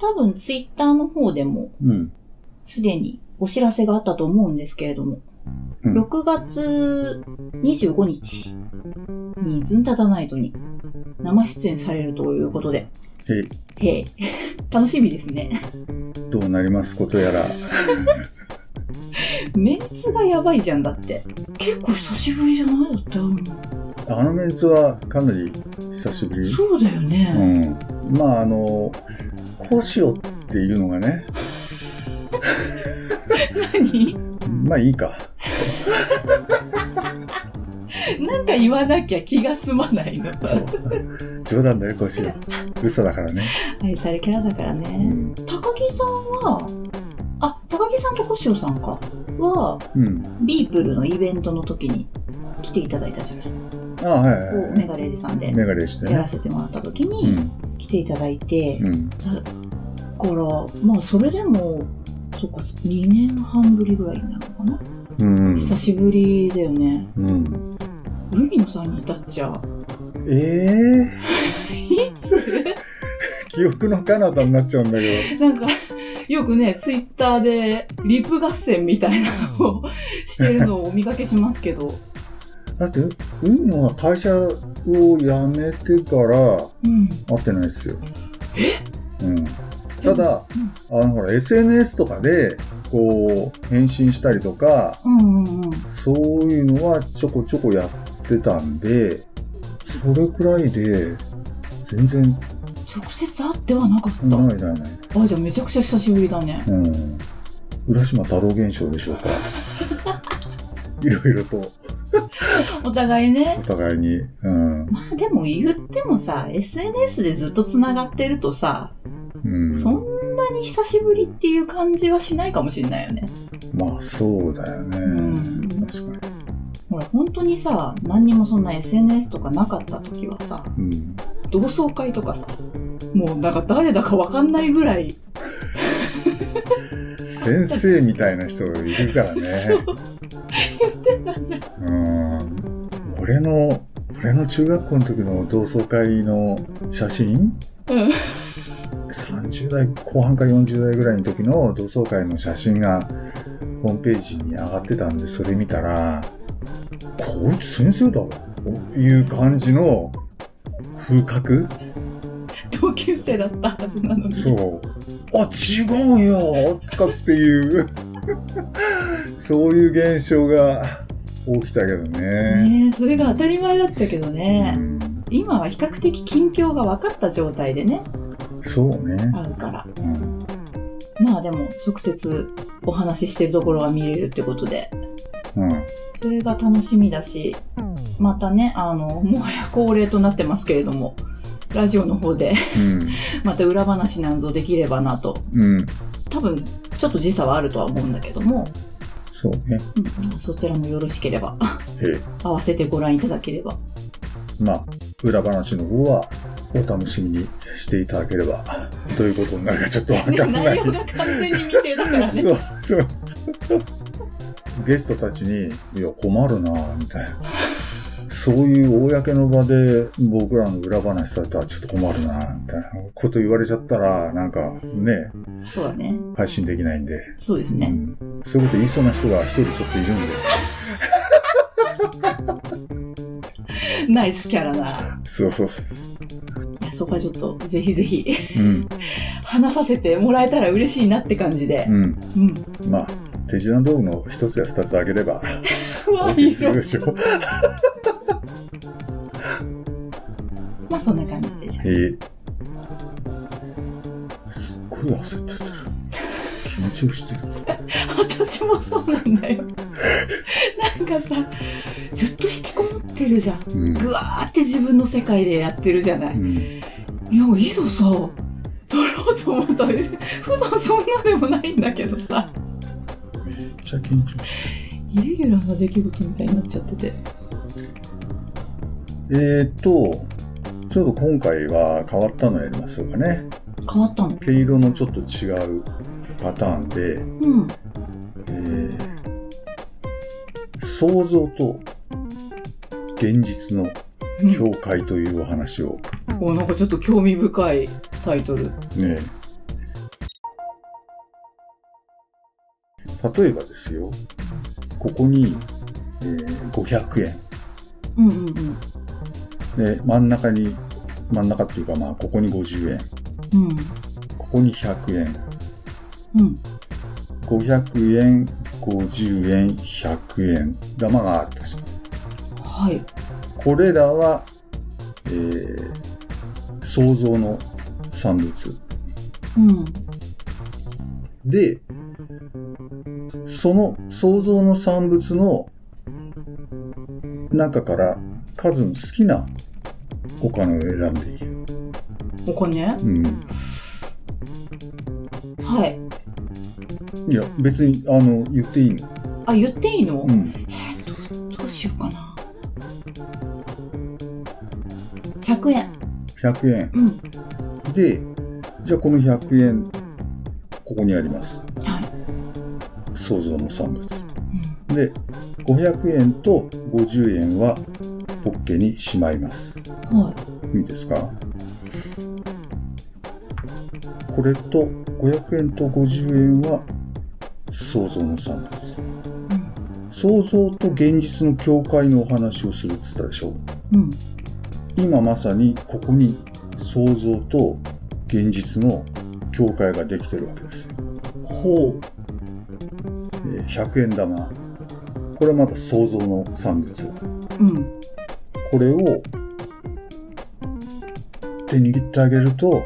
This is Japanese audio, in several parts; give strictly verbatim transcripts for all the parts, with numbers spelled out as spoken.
多分ツイッターの方でも、すでにお知らせがあったと思うんですけれども、うん、ろくがつにじゅうごにちにズンタタナイトに生出演されるということで、へえ、楽しみですね。どうなりますことやら。メンツがやばいじゃん。だって結構久しぶりじゃないだったよ。あのメンツはかなり久しぶり。そうだよね、うん、まああのこうしようっていうのがね。何まあいいか。なんか言わなきゃ気が済まないの。冗談だよ、こうしよう。嘘だからね。愛されキャラだからね、うん、高木さんはあ、高木さんとコシオさんかは、うん、ビープルのイベントの時に来ていただいたじゃない。あ、はいはいはい、メガレージさんでやらせてもらった時に来ていただいて、うん、だからまあそれでもそっかにねんはんぶりぐらいになるのかな、うん、久しぶりだよね、うん、海野さんに至っちゃう。えーいつ記憶の彼方になっちゃうんだけど。なんかよくね、ツイッターでリップ合戦みたいなのをしてるのをお見かけしますけど。だって海野は会社を辞めてから会ってないですよ。え、うん、ただ、うん、あのほら エスエヌエス とかでこう返信したりとか、そういうのはちょこちょこやってたんで、それくらいで全然直接会ってはなかった。ないないない。あ、じゃあめちゃくちゃ久しぶりだね。うん、浦島太郎現象でしょうか。いろいろとお互いね、お互いに、うん、まあでも言ってもさ、 エスエヌエス でずっとつながってるとさ、うん、そんなに久しぶりっていう感じはしないかもしれないよね。まあそうだよね、うん、確かに。ほら本当にさ、何にもそんな エスエヌエス とかなかった時はさ、うん、同窓会とかさ、もうなんか誰だか分かんないぐらい先生みたいな人いるからね。言ってたじゃん。うん、俺の俺の中学校の時の同窓会の写真、うん、さんじゅうだいこうはんかよんじゅうだいぐらいの時の同窓会の写真がホームページに上がってたんで、それ見たらこいつ先生だろという感じの風格。同級生だったはずなのに。そう、あ、違うよとかっていうそういう現象が起きたけどね。ね、それが当たり前だったけどね、うん、今は比較的近況が分かった状態でね。そうね、会うから、うん、まあでも直接お話ししてるところが見れるってことで、うん、それが楽しみだし、またね、あのもはや恒例となってますけれども、ラジオの方で、うん、また裏話なんぞできればなと、うん、多分ちょっと時差はあるとは思うんだけども、そうね、うん、そちらもよろしければ合わせてご覧いただければ、まあ裏話の方はお楽しみにしていただければということになるかちょっとわからない。内容が完全に未定だからね。そうそうゲストたちに「いや困るな」みたいな、そういう公の場で僕らの裏話されたらちょっと困るなみたいなこと言われちゃったら、なんかね、そうだね、配信できないんで。そうですね、うん、そういうこと言いそうな人が一人ちょっといるんでナイスキャラな。そうそうそうそう、そこはちょっとぜひぜひ、うん、話させてもらえたら嬉しいなって感じで、うん、うん、まあ手品道具の一つや二つあげれば大きいするでしょう。まあそんな感じでしょ。えー、すっごい焦っててる。気持ちをしてる。私もそうなんだよ。なんかさ、ずっと引きこもってるじゃん。うん、ぐわーって自分の世界でやってるじゃない。うん、いや、いいぞさ、撮ろうと思った。普段そんなでもないんだけどさ。めっちゃ緊張してイレギュラーな出来事みたいになっちゃってて、えっとちょっと今回は変わったのやりましょうかね。変わったの、毛色のちょっと違うパターンで、うん、えー、想像と現実の境界というお話を、うん、お、なんかちょっと興味深いタイトルね。例えばですよ、ここに、えー、ごひゃくえん、うんうんうん、で真ん中に真ん中っていうか、まあここにごじゅうえん、うん、ここにひゃくえん、うん、ごひゃくえん、ごじゅうえん、ひゃくえん玉があるとします。はい、これらは、えー、想像の産物、うん、でその想像の産物の中から数の好きなお金を選んでいる。お金？うん。はい。いや別にあの言っていいの。あ、言っていいの？うん、えー、ど、どうしようかな。ひゃくえん。ひゃくえん。うん。で、じゃあこのひゃくえんここにあります。はい。想像の産物。うん、で、ごひゃくえんとごじゅうえんはポッケにしまいます。はい。いいですか？これとごひゃくえんとごじゅうえんは想像の産物、うん、想像と現実の境界のお話をするって言ったでしょ、うん、今まさにここに想像と現実の境界ができてるわけですよ。ほう。ひゃくえん玉、これはまた想像の産物、うん、これを手に握ってあげると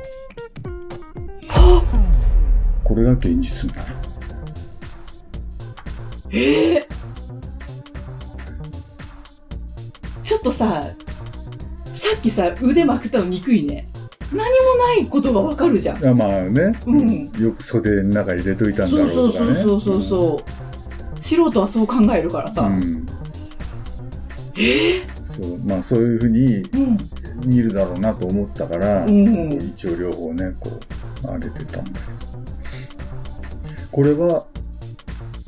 これが現実になる。えー、ちょっとさ、さっきさ腕まくったの憎いね。何もないことがわかるじゃん。いやまあね、うん、よく袖の中入れといたんだろうとかね。そうそうそうそう、うん、素人はそう考えるからさ、うん、えー、そうまあそういうふうに見るだろうなと思ったから、うん、一応両方ねこうあれてたんだけど。これは、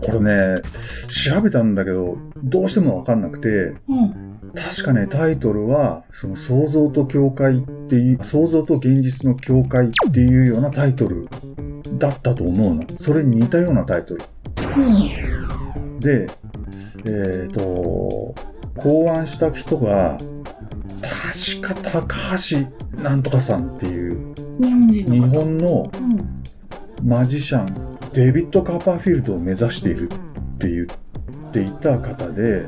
これね、調べたんだけど、どうしてもわかんなくて、うん、確かね、タイトルは、その想像と境界っていう、想像と現実の境界っていうようなタイトルだったと思うの。それに似たようなタイトル。うん、で、えっと、考案した人が、確か高橋なんとかさんっていう、日本のマジシャン、デビッド・カーパーフィールドを目指しているって言っていた方で、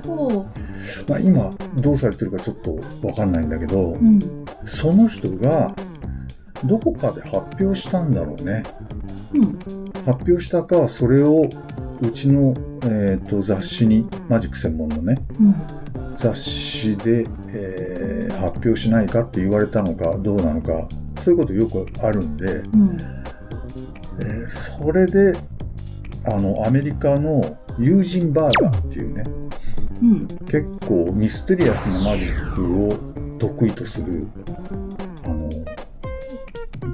まあ今どうされてるかちょっとわかんないんだけど、うん、その人がどこかで発表したんだろうね、うん、発表したかそれをうちの、えー、と雑誌にマジック専門のね、うん、雑誌で、えー、発表しないかって言われたのかどうなのか、そういうことよくあるんで、うん、それであのアメリカのユージン・バーガーっていうね、うん、結構ミステリアスなマジックを得意とするあの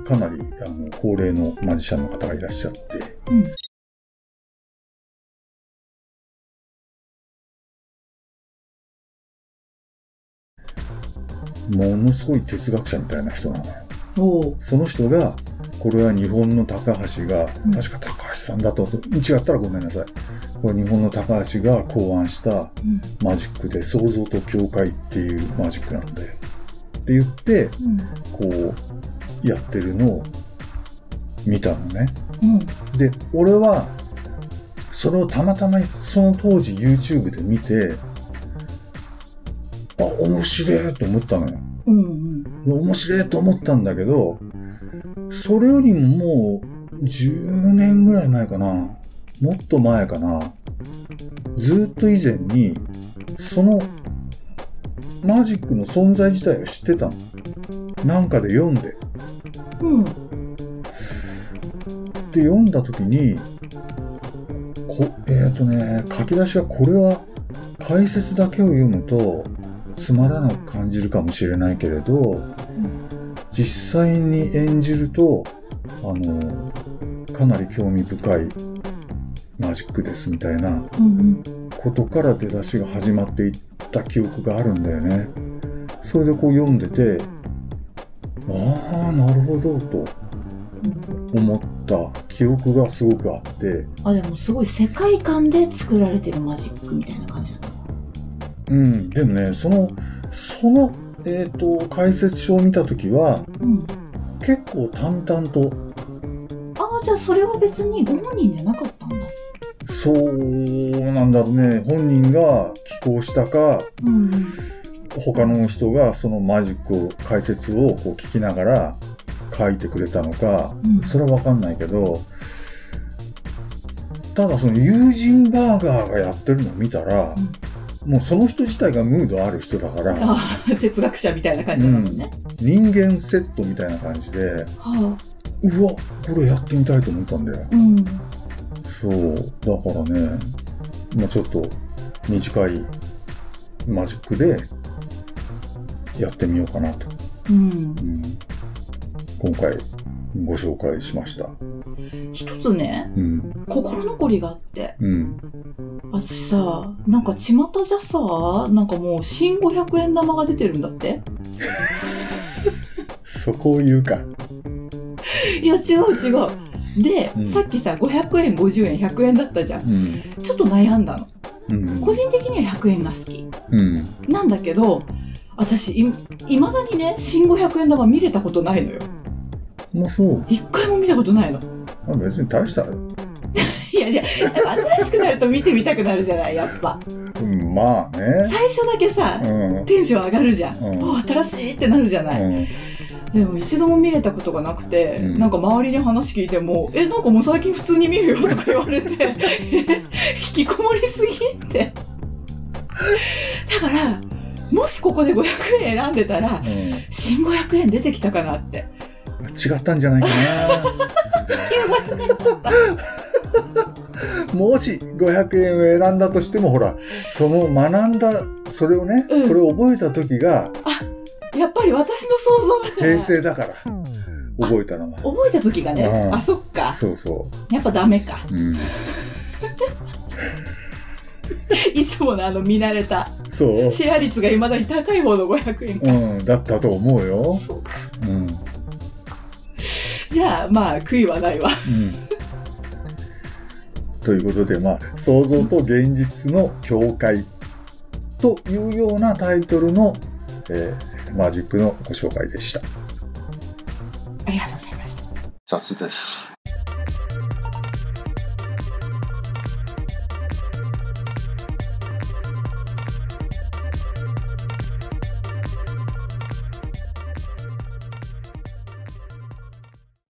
かなりあの高齢のマジシャンの方がいらっしゃって、うん、ものすごい哲学者みたいな人なのよ。その人がこれは日本の高橋が、確か高橋さんだと、うん、違ったらごめんなさい。これ日本の高橋が考案したマジックで、想像と境界っていうマジックなんだよって言って、うん、こうやってるのを見たのね。うん、で、俺はそれをたまたまその当時 YouTube で見て、あ、面白いと思ったのよ。うんうん、面白いと思ったんだけど、それよりももうじゅうねんぐらい前かな、もっと前かな、ずっと以前にそのマジックの存在自体を知ってたの。なんかで読んで、うん、で読んだ時にこえっとね書き出しはこれは解説だけを読むとつまらなく感じるかもしれないけれど、うん実際に演じるとあのかなり興味深いマジックですみたいなことから出だしが始まっていった記憶があるんだよね。それでこう読んでて、ああなるほどと思った記憶がすごくあって。あ、でもすごい世界観で作られてるマジックみたいな感じだった。うん、でもね、その、その、えっと、解説書を見たときは、うん、結構淡々と。ああ、じゃあそれは別にご本人じゃなかったんだ。そうなんだろうね。本人が寄稿したか、うん、他の人がそのマジックを、解説をこう聞きながら書いてくれたのか、うん、それはわかんないけど、ただその友人バーガーがやってるのを見たら、うん、もうその人自体がムードある人だから、ああ、哲学者みたいな感じなのね、うん、人間セットみたいな感じで、はあ、うわ、これやってみたいと思ったんだよ、うん、そうだからね、まあ、ちょっと短いマジックでやってみようかなと、うんうん、今回ご紹介しました。一つね、うん、心残りがあって、うん、私さ、なんか巷じゃさ、なんかもう新ごひゃくえん玉が出てるんだってそこを言うかいや違う違うで、うん、さっきさごひゃくえんごじゅうえんひゃくえんだったじゃん、うん、ちょっと悩んだの、うん、個人的にはひゃくえんが好き、うん、なんだけど私 い, いまだにね新ごひゃくえん玉見れたことないのよ。まあそう、一回も見たことないの。あ、別に大したいやいや、新しくなると見てみたくなるじゃない、やっぱ、うん、まあね、最初だけさ、うん、テンション上がるじゃん、うん、お、新しいってなるじゃない、うん、でも一度も見れたことがなくて、うん、なんか周りに話聞いても「え、なんかもう最近普通に見るよ」とか言われて引きこもりすぎってだからもしここでごひゃくえん選んでたら、うん、新ごひゃくえん出てきたかなって。違ったんじゃないかなもしごひゃくえんを選んだとしても、ほら、その学んだ、それをね、うん、これを覚えた時が、あ、やっぱり私の想像だから、平成だから覚えたのが、覚えた時がね、あ, あそっか、そうそう、やっぱダメか、うん、いつものあの見慣れた、そう、シェア率がいまだに高い方のごひゃくえんか、うん、だったと思うよ。そうか、うん、じゃあ、まあ、悔いはないわ、うん、ということで、まあ、想像と現実の境界というようなタイトルの、えー、マジックのご紹介でした。ありがとうございました。雑です。